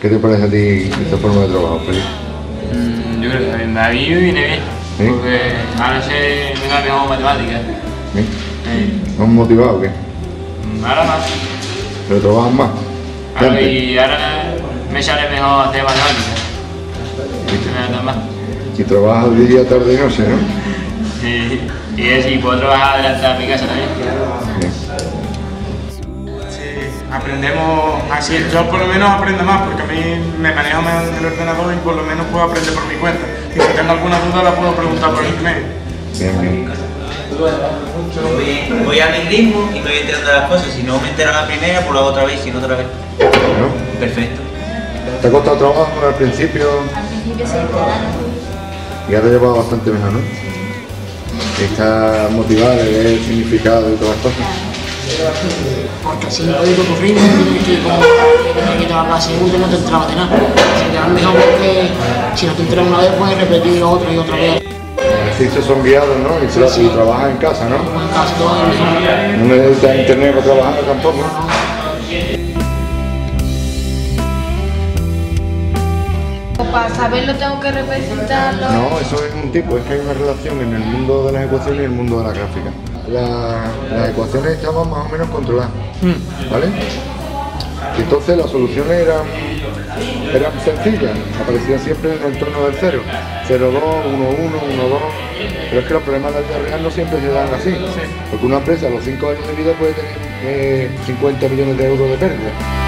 ¿Qué te parece a ti esta forma de trabajo, Felipe? Yo creo que está bien. A mí me viene bien, ¿sí? Porque ahora sé me da mejor matemáticas. ¿Sí? ¿Más motivado o qué? Ahora más. ¿Pero trabajas más? Ahora, y ahora me sale mejor hacer matemáticas. ¿Sí? Más. Y trabajas día, tarde y noche, ¿no? Sí. Y así puedo trabajar delante de mi casa también. ¿Sí? Aprendemos así, yo por lo menos aprendo más porque a mí me manejo mejor en el ordenador y por lo menos puedo aprender por mi cuenta. Y si tengo alguna duda la puedo preguntar por internet. Bien. Voy a mi ritmo y me voy enterando de las cosas. Si no me entero la primera, pues lo hago otra vez, si no otra vez. Bueno. Perfecto. ¿Te ha costado trabajo al principio? Al principio sí, claro. Ya te ha llevado bastante mejor, ¿no? Sí. Estás motivada de ver el significado de todas las cosas. Porque así no puedo ocurrir, que te vas la segunda y no te entrabas de nada. Si te vas mejor porque si no te enteras una vez puedes repetir otra y otra vez. Los ejercicios son guiados, ¿no? Y sí, sí. Trabajas en casa, ¿no? En casa, todo el día. No necesitas internet para trabajar tampoco, ¿no? Para saberlo tengo que representarlo. No, eso es un tipo, es que hay una relación en el mundo de las ecuaciones y el mundo de la gráfica. Las ecuaciones estaban más o menos controladas, ¿vale? Entonces las soluciones eran sencillas, aparecían siempre en el entorno del 0, 0, 2, 1, 1, 1, 2, pero es que los problemas de la vida real no siempre se dan así, porque una empresa a los 5 años de vida puede tener 50 millones de euros de pérdida.